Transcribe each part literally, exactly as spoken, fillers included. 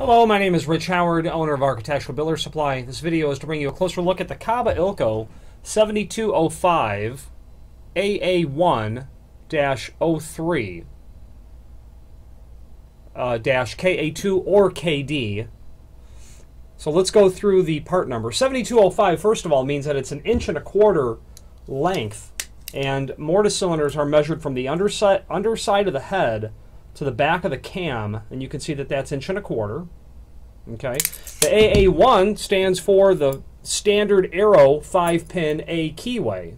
Hello, my name is Rich Howard, owner of Architectural Builder Supply. This video is to bring you a closer look at the Kaba Ilco seven two oh five A A one dash oh three dash K A two or K D. So let's go through the part number. seventy-two oh five, first of all, means that it's an inch and a quarter length, and mortise cylinders are measured from the underside, underside of the head to the back of the cam, and you can see that that's inch and a quarter. Okay. The A A one stands for the standard arrow five pin A keyway,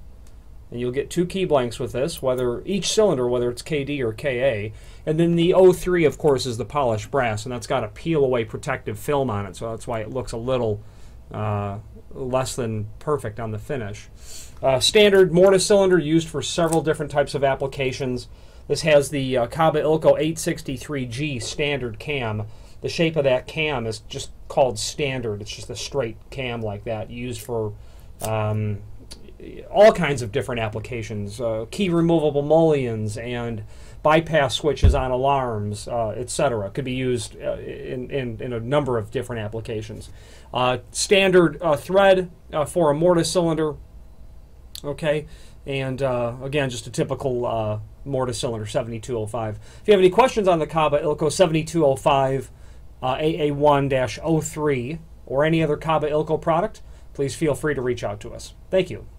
and you'll get two key blanks with this, whether each cylinder, whether it's K D or K A, and then the oh three, of course, is the polished brass, and that's got a peel-away protective film on it, so that's why it looks a little uh, less than perfect on the finish. Uh, standard mortise cylinder used for several different types of applications. This has the uh, Kaba Ilco eight sixty-three G standard cam. The shape of that cam is just called standard. It's just a straight cam like that used for um, all kinds of different applications. Uh, key removable mullions and bypass switches on alarms, uh, et cetera. Could be used uh, in, in, in a number of different applications. Uh, standard uh, thread uh, for a mortise cylinder. Okay, and uh, again, just a typical uh, mortise cylinder, seventy-two oh five. If you have any questions on the Kaba Ilco seventy-two oh five uh, A A one dash oh three or any other Kaba Ilco product, please feel free to reach out to us. Thank you.